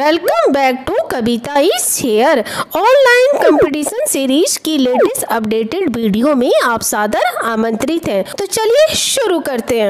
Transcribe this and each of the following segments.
Welcome back to Kavita is here online competition series की latest updated video में आप सादर आमंत्रित हैं। तो चलिए शुरू करते हैं।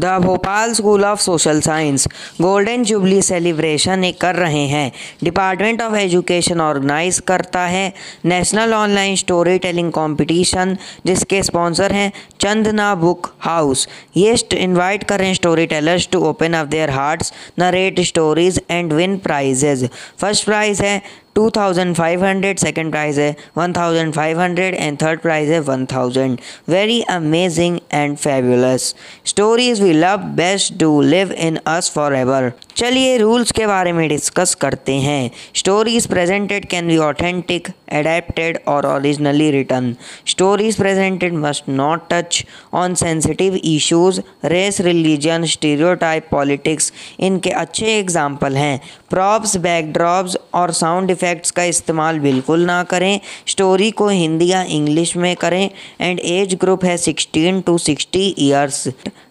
The Bhopal school of social science golden jubilee celebration कर रहे हैं। डिपार्टमेंट ऑफ एजुकेशन ऑर्गेनाइज करता है national online story telling competition, जिसके स्पॉन्सर हैं चंदना बुक हाउस। ये इनवाइट कर रहे हैं story tellers to open up their hearts, narrate stories and win prizes. First prize है 2500, सेकेंड प्राइज़ है 1500 एंड थर्ड प्राइज़ है 1000। Very amazing and fabulous stories we love best do live in us for ever. चलिए rules के बारे में discuss करते हैं। Stories presented can be authentic, adapted और originally written. Stories presented must not touch on sensitive issues. Race, religion, stereotype, politics इनके अच्छे example हैं। प्रॉप्स, बैकड्रॉप्स और साउंड इफेक्ट्स का इस्तेमाल बिल्कुल ना करें। स्टोरी को हिंदी या इंग्लिश में करें एंड एज ग्रुप है 16 to 60 years.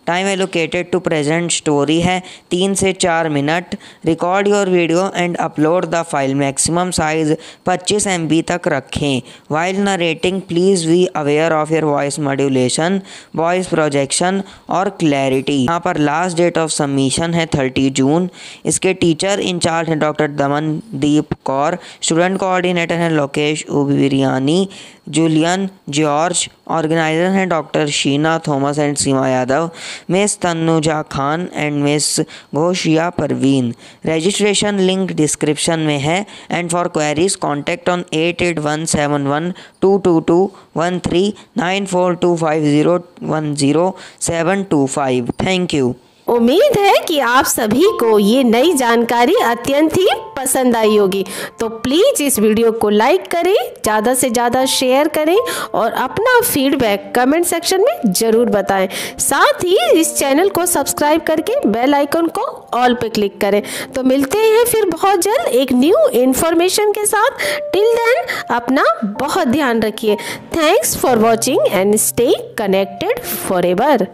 Time allocated to present story है 3 से 4 minute. Record your video and upload the file. Maximum size 25 MB तक रखें। While narrating please be aware of your voice modulation, voice projection और clarity. यहाँ पर last date of submission है 30 जून। इसके teacher in charge हैं डॉक्टर दमन दीप कौर। स्टूडेंट कोऑर्डिनेटर हैं Lokesh Obrani, Julian George. Organiser हैं doctor Sheena Thomas and Seema Yadav, miss Tanuja Khan and miss Ghoshiya Parveen. Registration link description में है and for queries contact on 88171222139425010725। Thank you. उम्मीद है कि आप सभी को ये नई जानकारी अत्यंत ही पसंद आई होगी। तो प्लीज़ इस वीडियो को लाइक करें, ज़्यादा से ज़्यादा शेयर करें और अपना फीडबैक कमेंट सेक्शन में ज़रूर बताएं। साथ ही इस चैनल को सब्सक्राइब करके बेल आइकन को ऑल पे क्लिक करें। तो मिलते हैं फिर बहुत जल्द एक न्यू इन्फॉर्मेशन के साथ। टिल देन अपना बहुत ध्यान रखिए। Thanks for watching and stay connected forever.